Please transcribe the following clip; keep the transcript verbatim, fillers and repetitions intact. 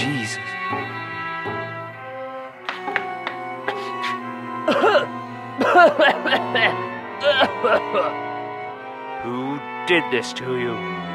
Jesus. Who did this to you?